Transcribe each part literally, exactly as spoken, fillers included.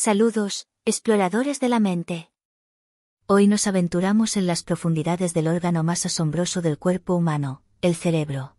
Saludos, exploradores de la mente. Hoy nos aventuramos en las profundidades del órgano más asombroso del cuerpo humano, el cerebro.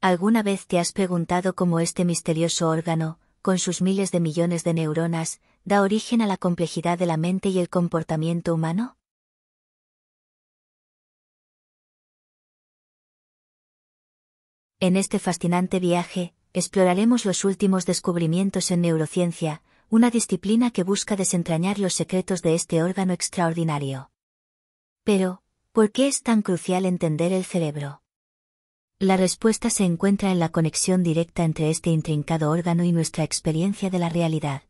¿Alguna vez te has preguntado cómo este misterioso órgano, con sus miles de millones de neuronas, da origen a la complejidad de la mente y el comportamiento humano? En este fascinante viaje, exploraremos los últimos descubrimientos en neurociencia, una disciplina que busca desentrañar los secretos de este órgano extraordinario. Pero, ¿por qué es tan crucial entender el cerebro? La respuesta se encuentra en la conexión directa entre este intrincado órgano y nuestra experiencia de la realidad.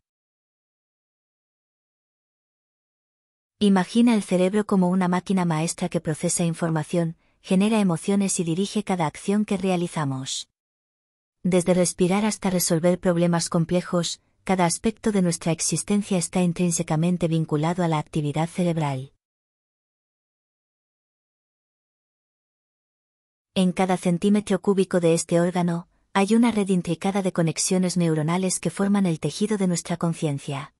Imagina el cerebro como una máquina maestra que procesa información, genera emociones y dirige cada acción que realizamos. Desde respirar hasta resolver problemas complejos, cada aspecto de nuestra existencia está intrínsecamente vinculado a la actividad cerebral. En cada centímetro cúbico de este órgano, hay una red intricada de conexiones neuronales que forman el tejido de nuestra conciencia.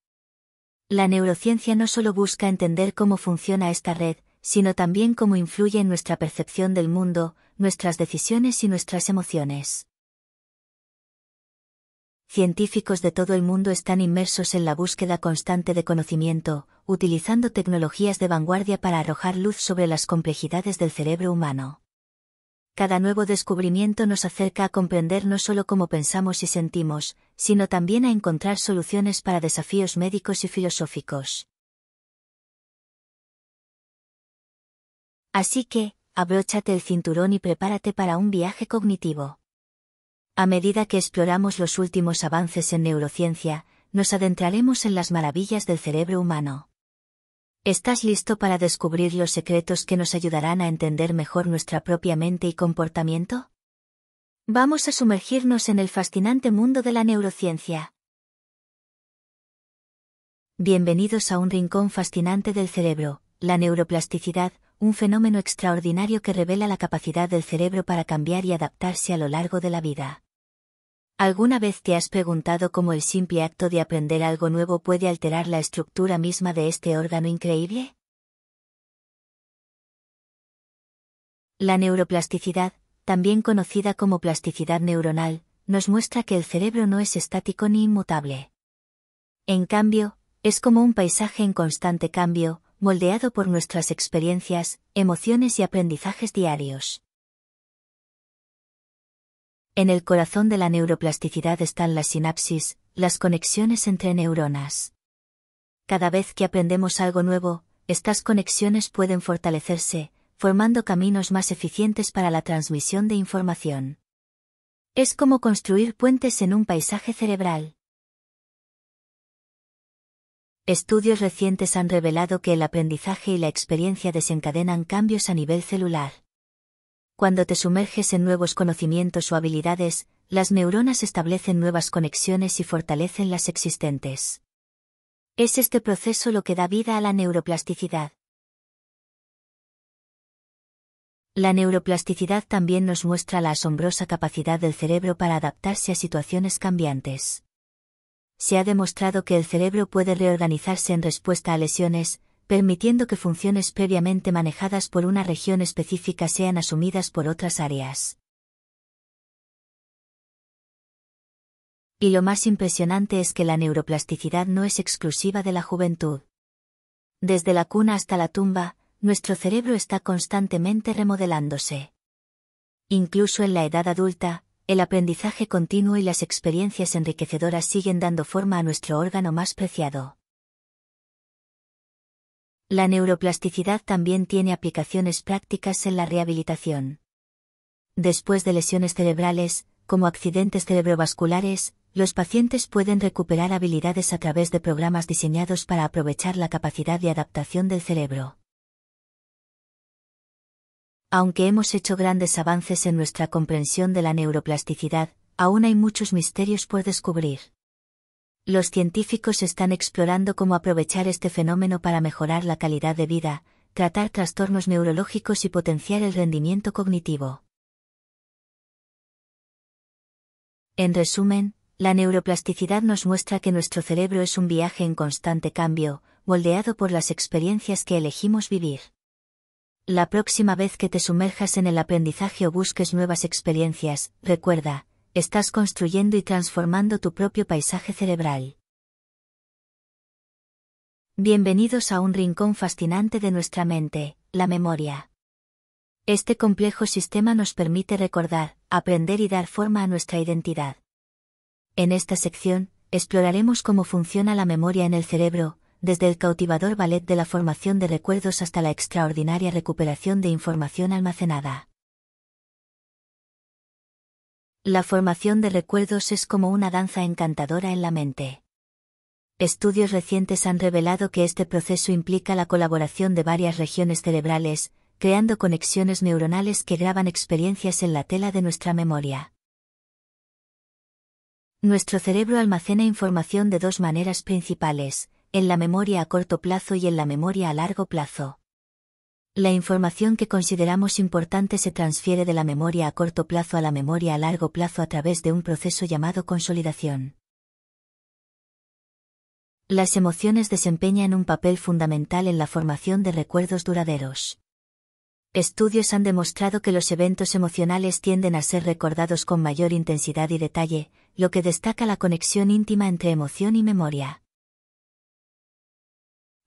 La neurociencia no solo busca entender cómo funciona esta red, sino también cómo influye en nuestra percepción del mundo, nuestras decisiones y nuestras emociones. Científicos de todo el mundo están inmersos en la búsqueda constante de conocimiento, utilizando tecnologías de vanguardia para arrojar luz sobre las complejidades del cerebro humano. Cada nuevo descubrimiento nos acerca a comprender no solo cómo pensamos y sentimos, sino también a encontrar soluciones para desafíos médicos y filosóficos. Así que, abróchate el cinturón y prepárate para un viaje cognitivo. A medida que exploramos los últimos avances en neurociencia, nos adentraremos en las maravillas del cerebro humano. ¿Estás listo para descubrir los secretos que nos ayudarán a entender mejor nuestra propia mente y comportamiento? Vamos a sumergirnos en el fascinante mundo de la neurociencia. Bienvenidos a un rincón fascinante del cerebro, la neuroplasticidad, un fenómeno extraordinario que revela la capacidad del cerebro para cambiar y adaptarse a lo largo de la vida. ¿Alguna vez te has preguntado cómo el simple acto de aprender algo nuevo puede alterar la estructura misma de este órgano increíble? La neuroplasticidad, también conocida como plasticidad neuronal, nos muestra que el cerebro no es estático ni inmutable. En cambio, es como un paisaje en constante cambio, moldeado por nuestras experiencias, emociones y aprendizajes diarios. En el corazón de la neuroplasticidad están las sinapsis, las conexiones entre neuronas. Cada vez que aprendemos algo nuevo, estas conexiones pueden fortalecerse, formando caminos más eficientes para la transmisión de información. Es como construir puentes en un paisaje cerebral. Estudios recientes han revelado que el aprendizaje y la experiencia desencadenan cambios a nivel celular. Cuando te sumerges en nuevos conocimientos o habilidades, las neuronas establecen nuevas conexiones y fortalecen las existentes. Es este proceso lo que da vida a la neuroplasticidad. La neuroplasticidad también nos muestra la asombrosa capacidad del cerebro para adaptarse a situaciones cambiantes. Se ha demostrado que el cerebro puede reorganizarse en respuesta a lesiones, permitiendo que funciones previamente manejadas por una región específica sean asumidas por otras áreas. Y lo más impresionante es que la neuroplasticidad no es exclusiva de la juventud. Desde la cuna hasta la tumba, nuestro cerebro está constantemente remodelándose. Incluso en la edad adulta, el aprendizaje continuo y las experiencias enriquecedoras siguen dando forma a nuestro órgano más preciado. La neuroplasticidad también tiene aplicaciones prácticas en la rehabilitación. Después de lesiones cerebrales, como accidentes cerebrovasculares, los pacientes pueden recuperar habilidades a través de programas diseñados para aprovechar la capacidad de adaptación del cerebro. Aunque hemos hecho grandes avances en nuestra comprensión de la neuroplasticidad, aún hay muchos misterios por descubrir. Los científicos están explorando cómo aprovechar este fenómeno para mejorar la calidad de vida, tratar trastornos neurológicos y potenciar el rendimiento cognitivo. En resumen, La neuroplasticidad nos muestra que nuestro cerebro es un viaje en constante cambio, moldeado por las experiencias que elegimos vivir. La próxima vez que te sumerjas en el aprendizaje o busques nuevas experiencias, recuerda, estás construyendo y transformando tu propio paisaje cerebral. Bienvenidos a un rincón fascinante de nuestra mente, la memoria. Este complejo sistema nos permite recordar, aprender y dar forma a nuestra identidad. En esta sección, exploraremos cómo funciona la memoria en el cerebro, desde el cautivador ballet de la formación de recuerdos hasta la extraordinaria recuperación de información almacenada. La formación de recuerdos es como una danza encantadora en la mente. Estudios recientes han revelado que este proceso implica la colaboración de varias regiones cerebrales, creando conexiones neuronales que graban experiencias en la tela de nuestra memoria. Nuestro cerebro almacena información de dos maneras principales, en la memoria a corto plazo y en la memoria a largo plazo. La información que consideramos importante se transfiere de la memoria a corto plazo a la memoria a largo plazo a través de un proceso llamado consolidación. Las emociones desempeñan un papel fundamental en la formación de recuerdos duraderos. Estudios han demostrado que los eventos emocionales tienden a ser recordados con mayor intensidad y detalle, lo que destaca la conexión íntima entre emoción y memoria.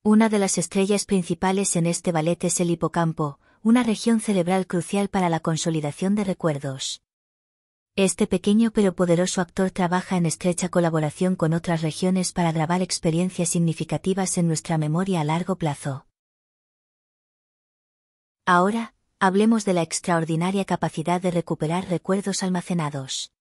Una de las estrellas principales en este ballet es el hipocampo, una región cerebral crucial para la consolidación de recuerdos. Este pequeño pero poderoso actor trabaja en estrecha colaboración con otras regiones para grabar experiencias significativas en nuestra memoria a largo plazo. Ahora, hablemos de la extraordinaria capacidad de recuperar recuerdos almacenados.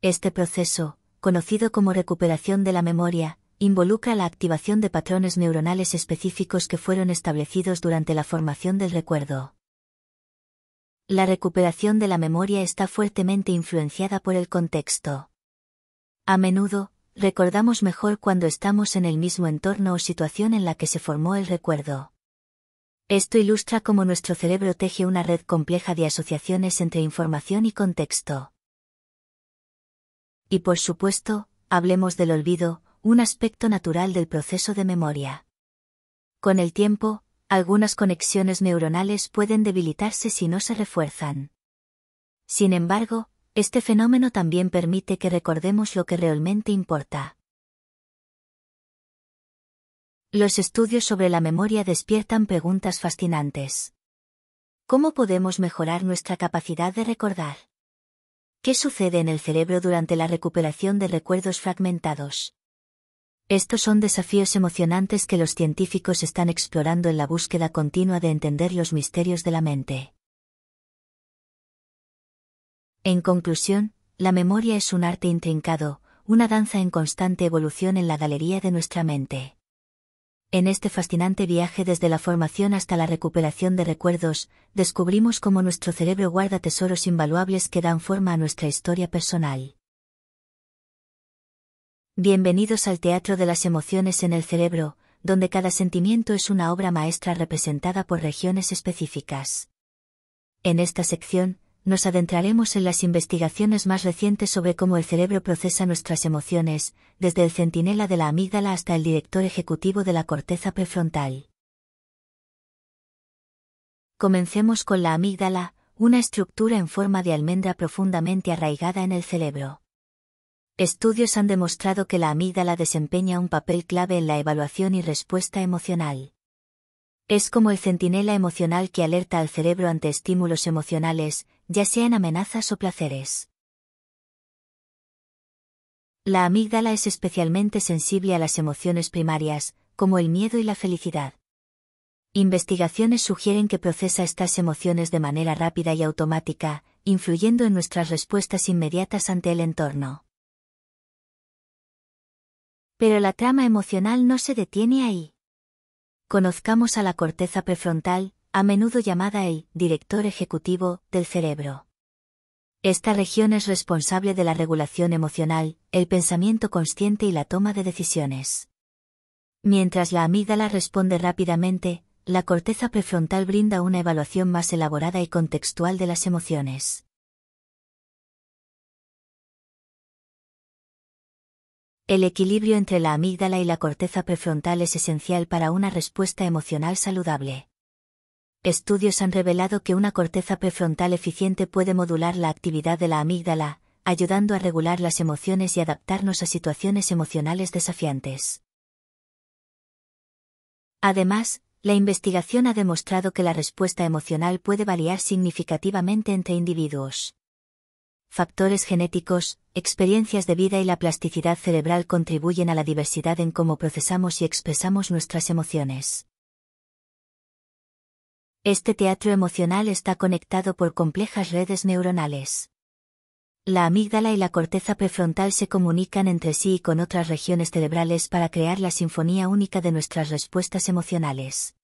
Este proceso, conocido como recuperación de la memoria, involucra la activación de patrones neuronales específicos que fueron establecidos durante la formación del recuerdo. La recuperación de la memoria está fuertemente influenciada por el contexto. A menudo, recordamos mejor cuando estamos en el mismo entorno o situación en la que se formó el recuerdo. Esto ilustra cómo nuestro cerebro teje una red compleja de asociaciones entre información y contexto. Y por supuesto, hablemos del olvido, un aspecto natural del proceso de memoria. Con el tiempo, algunas conexiones neuronales pueden debilitarse si no se refuerzan. Sin embargo, este fenómeno también permite que recordemos lo que realmente importa. Los estudios sobre la memoria despiertan preguntas fascinantes. ¿Cómo podemos mejorar nuestra capacidad de recordar? ¿Qué sucede en el cerebro durante la recuperación de recuerdos fragmentados? Estos son desafíos emocionantes que los científicos están explorando en la búsqueda continua de entender los misterios de la mente. En conclusión, la memoria es un arte intrincado, una danza en constante evolución en la galería de nuestra mente. En este fascinante viaje desde la formación hasta la recuperación de recuerdos, descubrimos cómo nuestro cerebro guarda tesoros invaluables que dan forma a nuestra historia personal. Bienvenidos al teatro de las emociones en el cerebro, donde cada sentimiento es una obra maestra representada por regiones específicas. En esta sección, nos adentraremos en las investigaciones más recientes sobre cómo el cerebro procesa nuestras emociones, desde el centinela de la amígdala hasta el director ejecutivo de la corteza prefrontal. Comencemos con la amígdala, una estructura en forma de almendra profundamente arraigada en el cerebro. Estudios han demostrado que la amígdala desempeña un papel clave en la evaluación y respuesta emocional. Es como el centinela emocional que alerta al cerebro ante estímulos emocionales, ya sean amenazas o placeres. La amígdala es especialmente sensible a las emociones primarias, como el miedo y la felicidad. Investigaciones sugieren que procesa estas emociones de manera rápida y automática, influyendo en nuestras respuestas inmediatas ante el entorno. Pero la trama emocional no se detiene ahí. Conozcamos a la corteza prefrontal, a menudo llamada el director ejecutivo del cerebro. Esta región es responsable de la regulación emocional, el pensamiento consciente y la toma de decisiones. Mientras la amígdala responde rápidamente, la corteza prefrontal brinda una evaluación más elaborada y contextual de las emociones. El equilibrio entre la amígdala y la corteza prefrontal es esencial para una respuesta emocional saludable. Estudios han revelado que una corteza prefrontal eficiente puede modular la actividad de la amígdala, ayudando a regular las emociones y adaptarnos a situaciones emocionales desafiantes. Además, la investigación ha demostrado que la respuesta emocional puede variar significativamente entre individuos. Factores genéticos, experiencias de vida y la plasticidad cerebral contribuyen a la diversidad en cómo procesamos y expresamos nuestras emociones. Este teatro emocional está conectado por complejas redes neuronales. La amígdala y la corteza prefrontal se comunican entre sí y con otras regiones cerebrales para crear la sinfonía única de nuestras respuestas emocionales.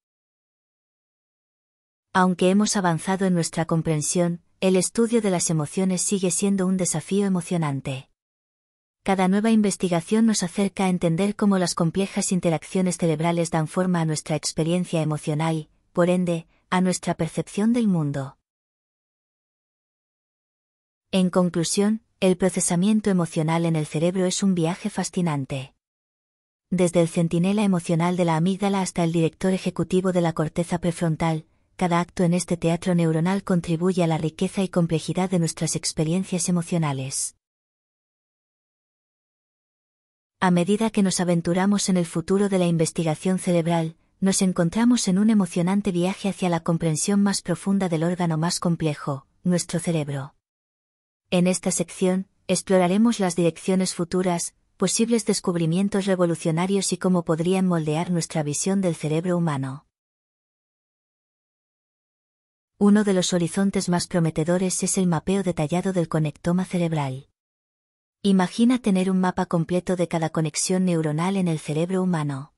Aunque hemos avanzado en nuestra comprensión, el estudio de las emociones sigue siendo un desafío emocionante. Cada nueva investigación nos acerca a entender cómo las complejas interacciones cerebrales dan forma a nuestra experiencia emocional, por ende, a nuestra percepción del mundo. En conclusión, el procesamiento emocional en el cerebro es un viaje fascinante. Desde el centinela emocional de la amígdala hasta el director ejecutivo de la corteza prefrontal, cada acto en este teatro neuronal contribuye a la riqueza y complejidad de nuestras experiencias emocionales. A medida que nos aventuramos en el futuro de la investigación cerebral, nos encontramos en un emocionante viaje hacia la comprensión más profunda del órgano más complejo, nuestro cerebro. En esta sección, exploraremos las direcciones futuras, posibles descubrimientos revolucionarios y cómo podrían moldear nuestra visión del cerebro humano. Uno de los horizontes más prometedores es el mapeo detallado del conectoma cerebral. Imagina tener un mapa completo de cada conexión neuronal en el cerebro humano.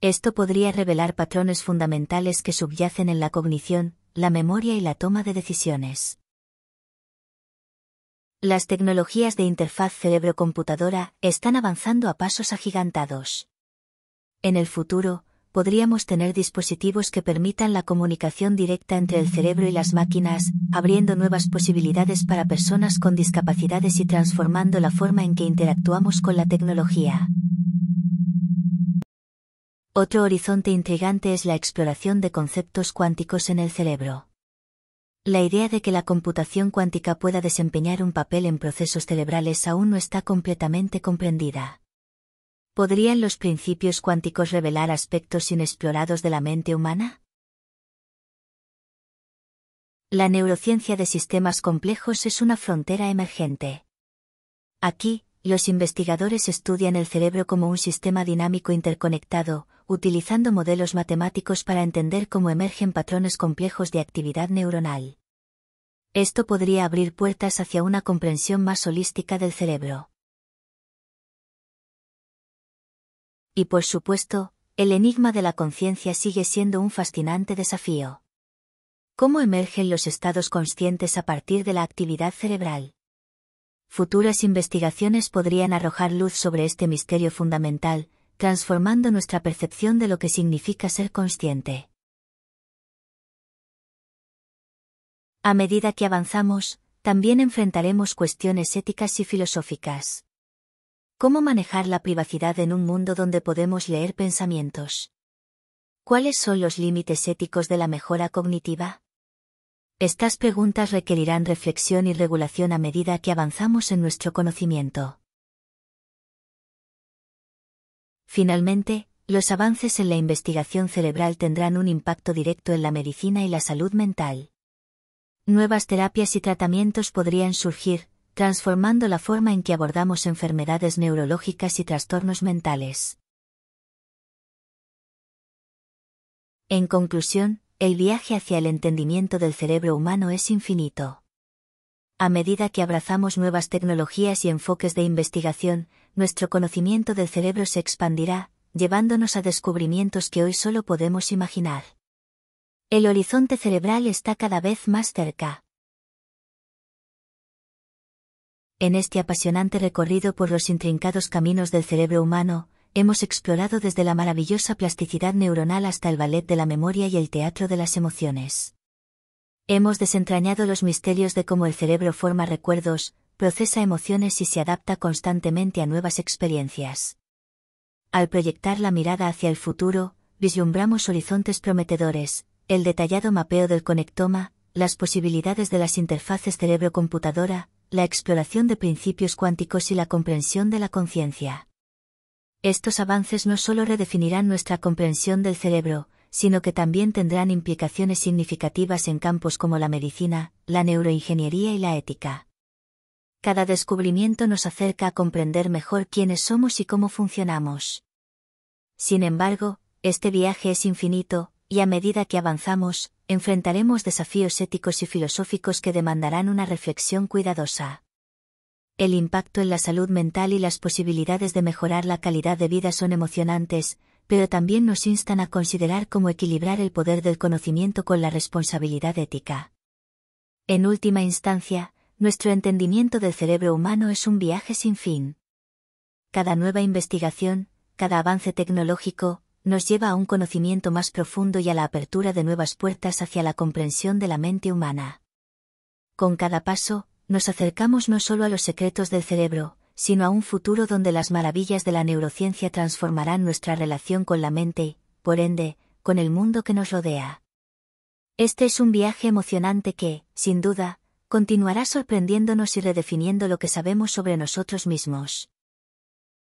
Esto podría revelar patrones fundamentales que subyacen en la cognición, la memoria y la toma de decisiones. Las tecnologías de interfaz cerebro-computadora están avanzando a pasos agigantados. En el futuro, podríamos tener dispositivos que permitan la comunicación directa entre el cerebro y las máquinas, abriendo nuevas posibilidades para personas con discapacidades y transformando la forma en que interactuamos con la tecnología. Otro horizonte intrigante es la exploración de conceptos cuánticos en el cerebro. La idea de que la computación cuántica pueda desempeñar un papel en procesos cerebrales aún no está completamente comprendida. ¿Podrían los principios cuánticos revelar aspectos inexplorados de la mente humana? La neurociencia de sistemas complejos es una frontera emergente. Aquí, los investigadores estudian el cerebro como un sistema dinámico interconectado, utilizando modelos matemáticos para entender cómo emergen patrones complejos de actividad neuronal. Esto podría abrir puertas hacia una comprensión más holística del cerebro. Y por supuesto, el enigma de la conciencia sigue siendo un fascinante desafío. ¿Cómo emergen los estados conscientes a partir de la actividad cerebral? Futuras investigaciones podrían arrojar luz sobre este misterio fundamental, transformando nuestra percepción de lo que significa ser consciente. A medida que avanzamos, también enfrentaremos cuestiones éticas y filosóficas. ¿Cómo manejar la privacidad en un mundo donde podemos leer pensamientos? ¿Cuáles son los límites éticos de la mejora cognitiva? Estas preguntas requerirán reflexión y regulación a medida que avanzamos en nuestro conocimiento. Finalmente, los avances en la investigación cerebral tendrán un impacto directo en la medicina y la salud mental. Nuevas terapias y tratamientos podrían surgir, transformando la forma en que abordamos enfermedades neurológicas y trastornos mentales. En conclusión, el viaje hacia el entendimiento del cerebro humano es infinito. A medida que abrazamos nuevas tecnologías y enfoques de investigación, nuestro conocimiento del cerebro se expandirá, llevándonos a descubrimientos que hoy solo podemos imaginar. El horizonte cerebral está cada vez más cerca. En este apasionante recorrido por los intrincados caminos del cerebro humano, hemos explorado desde la maravillosa plasticidad neuronal hasta el ballet de la memoria y el teatro de las emociones. Hemos desentrañado los misterios de cómo el cerebro forma recuerdos, procesa emociones y se adapta constantemente a nuevas experiencias. Al proyectar la mirada hacia el futuro, vislumbramos horizontes prometedores, el detallado mapeo del conectoma, las posibilidades de las interfaces cerebro-computadora, la exploración de principios cuánticos y la comprensión de la conciencia. Estos avances no solo redefinirán nuestra comprensión del cerebro, sino que también tendrán implicaciones significativas en campos como la medicina, la neuroingeniería y la ética. Cada descubrimiento nos acerca a comprender mejor quiénes somos y cómo funcionamos. Sin embargo, este viaje es infinito, y a medida que avanzamos, enfrentaremos desafíos éticos y filosóficos que demandarán una reflexión cuidadosa. El impacto en la salud mental y las posibilidades de mejorar la calidad de vida son emocionantes, pero también nos instan a considerar cómo equilibrar el poder del conocimiento con la responsabilidad ética. En última instancia, nuestro entendimiento del cerebro humano es un viaje sin fin. Cada nueva investigación, cada avance tecnológico, nos lleva a un conocimiento más profundo y a la apertura de nuevas puertas hacia la comprensión de la mente humana. Con cada paso, nos acercamos no solo a los secretos del cerebro, sino a un futuro donde las maravillas de la neurociencia transformarán nuestra relación con la mente, por ende, con el mundo que nos rodea. Este es un viaje emocionante que, sin duda, continuará sorprendiéndonos y redefiniendo lo que sabemos sobre nosotros mismos.